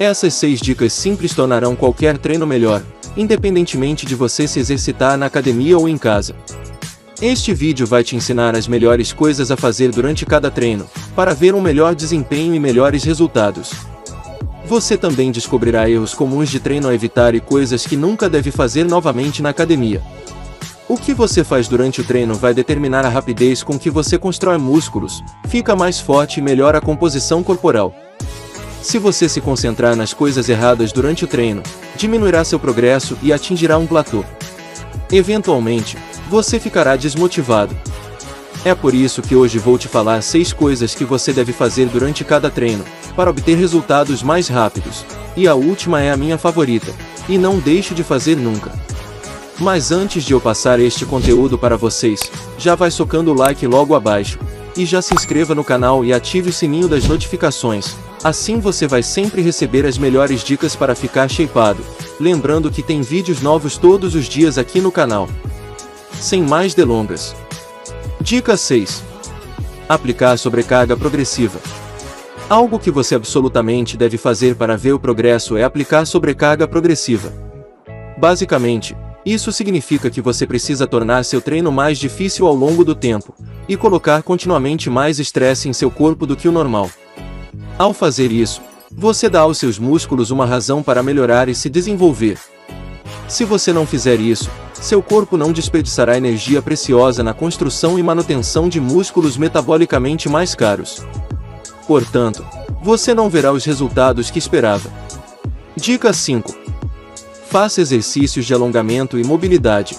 Essas 6 dicas simples tornarão qualquer treino melhor, independentemente de você se exercitar na academia ou em casa. Este vídeo vai te ensinar as melhores coisas a fazer durante cada treino, para ver um melhor desempenho e melhores resultados. Você também descobrirá erros comuns de treino a evitar e coisas que nunca deve fazer novamente na academia. O que você faz durante o treino vai determinar a rapidez com que você constrói músculos, fica mais forte e melhora a composição corporal. Se você se concentrar nas coisas erradas durante o treino, diminuirá seu progresso e atingirá um platô. Eventualmente, você ficará desmotivado. É por isso que hoje vou te falar 6 coisas que você deve fazer durante cada treino, para obter resultados mais rápidos. E a última é a minha favorita, e não deixo de fazer nunca. Mas antes de eu passar este conteúdo para vocês, já vai socando o like logo abaixo, e já se inscreva no canal e ative o sininho das notificações. Assim você vai sempre receber as melhores dicas para ficar shapeado, lembrando que tem vídeos novos todos os dias aqui no canal. Sem mais delongas. Dica 6. Aplicar sobrecarga progressiva. Algo que você absolutamente deve fazer para ver o progresso é aplicar sobrecarga progressiva. Basicamente, isso significa que você precisa tornar seu treino mais difícil ao longo do tempo, e colocar continuamente mais estresse em seu corpo do que o normal. Ao fazer isso, você dá aos seus músculos uma razão para melhorar e se desenvolver. Se você não fizer isso, seu corpo não desperdiçará energia preciosa na construção e manutenção de músculos metabolicamente mais caros. Portanto, você não verá os resultados que esperava. Dica 5. Faça exercícios de alongamento e mobilidade.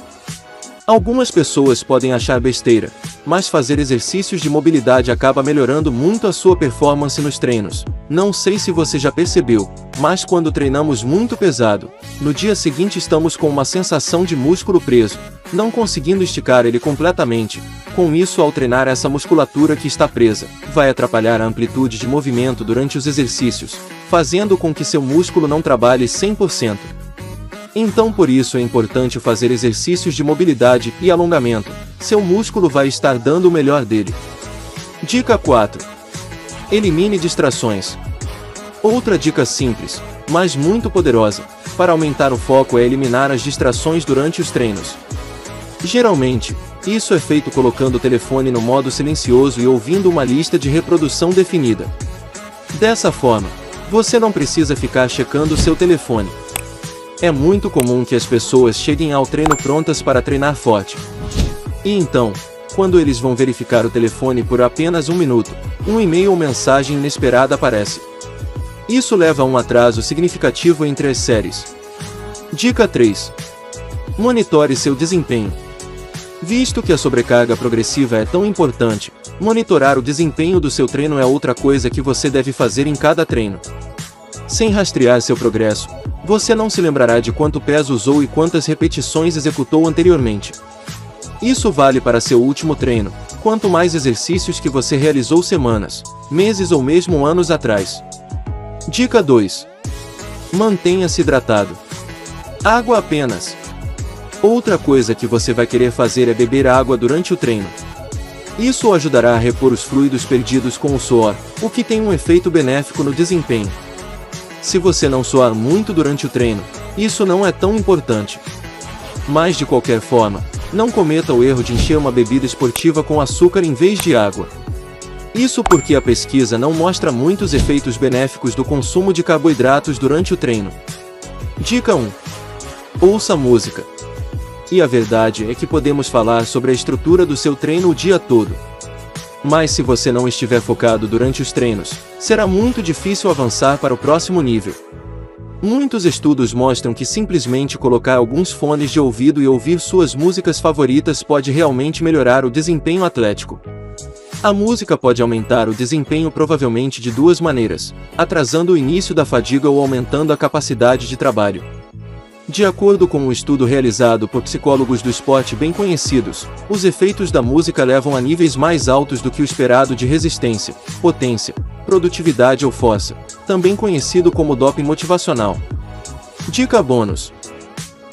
Algumas pessoas podem achar besteira, mas fazer exercícios de mobilidade acaba melhorando muito a sua performance nos treinos. Não sei se você já percebeu, mas quando treinamos muito pesado, no dia seguinte estamos com uma sensação de músculo preso, não conseguindo esticar ele completamente. Com isso, ao treinar essa musculatura que está presa, vai atrapalhar a amplitude de movimento durante os exercícios, fazendo com que seu músculo não trabalhe 100%. Então por isso é importante fazer exercícios de mobilidade e alongamento. Seu músculo vai estar dando o melhor dele. Dica 4. Elimine distrações. Outra dica simples, mas muito poderosa, para aumentar o foco é eliminar as distrações durante os treinos. Geralmente, isso é feito colocando o telefone no modo silencioso e ouvindo uma lista de reprodução definida. Dessa forma, você não precisa ficar checando seu telefone. É muito comum que as pessoas cheguem ao treino prontas para treinar forte. E então, quando eles vão verificar o telefone por apenas um minuto, um e-mail ou mensagem inesperada aparece. Isso leva a um atraso significativo entre as séries. Dica 3. Monitore seu desempenho. Visto que a sobrecarga progressiva é tão importante, monitorar o desempenho do seu treino é outra coisa que você deve fazer em cada treino. Sem rastrear seu progresso, você não se lembrará de quanto peso usou e quantas repetições executou anteriormente. Isso vale para seu último treino, quanto mais exercícios que você realizou semanas, meses ou mesmo anos atrás. Dica 2. Mantenha-se hidratado. Água apenas. Outra coisa que você vai querer fazer é beber água durante o treino. Isso ajudará a repor os fluidos perdidos com o suor, o que tem um efeito benéfico no desempenho. Se você não suar muito durante o treino, isso não é tão importante. Mas de qualquer forma, não cometa o erro de encher uma bebida esportiva com açúcar em vez de água. Isso porque a pesquisa não mostra muitos efeitos benéficos do consumo de carboidratos durante o treino. Dica 1. Ouça música. E a verdade é que podemos falar sobre a estrutura do seu treino o dia todo. Mas se você não estiver focado durante os treinos, será muito difícil avançar para o próximo nível. Muitos estudos mostram que simplesmente colocar alguns fones de ouvido e ouvir suas músicas favoritas pode realmente melhorar o desempenho atlético. A música pode aumentar o desempenho provavelmente de duas maneiras, atrasando o início da fadiga ou aumentando a capacidade de trabalho. De acordo com um estudo realizado por psicólogos do esporte bem conhecidos, os efeitos da música levam a níveis mais altos do que o esperado de resistência, potência, produtividade ou força, também conhecido como doping motivacional. Dica bônus.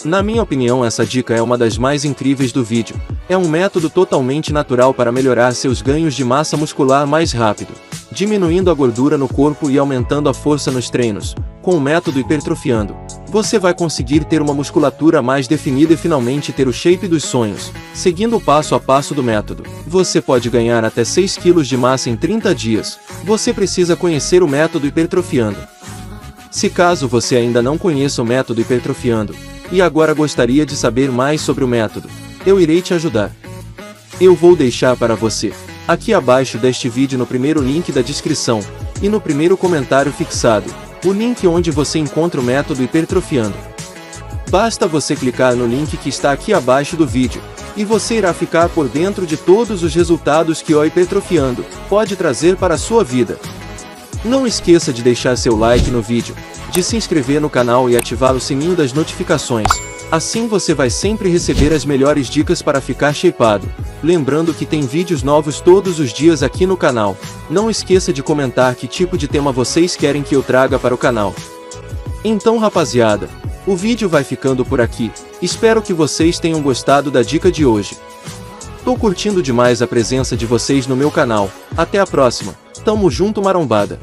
Na minha opinião, essa dica é uma das mais incríveis do vídeo. É um método totalmente natural para melhorar seus ganhos de massa muscular mais rápido, diminuindo a gordura no corpo e aumentando a força nos treinos, Com o método hipertrofiando, você vai conseguir ter uma musculatura mais definida e finalmente ter o shape dos sonhos. Seguindo o passo a passo do método, você pode ganhar até 6 kg de massa em 30 dias. Você precisa conhecer o método hipertrofiando. Se caso você ainda não conheça o método hipertrofiando, e agora gostaria de saber mais sobre o método, eu irei te ajudar. Eu vou deixar para você, aqui abaixo deste vídeo no primeiro link da descrição, e no primeiro comentário fixado, o link onde você encontra o método hipertrofiando. Basta você clicar no link que está aqui abaixo do vídeo, e você irá ficar por dentro de todos os resultados que o hipertrofiando pode trazer para a sua vida. Não esqueça de deixar seu like no vídeo, de se inscrever no canal e ativar o sininho das notificações. Assim você vai sempre receber as melhores dicas para ficar shapeado. Lembrando que tem vídeos novos todos os dias aqui no canal. Não esqueça de comentar que tipo de tema vocês querem que eu traga para o canal. Então rapaziada, o vídeo vai ficando por aqui. Espero que vocês tenham gostado da dica de hoje. Tô curtindo demais a presença de vocês no meu canal. Até a próxima. Tamo junto, marombada.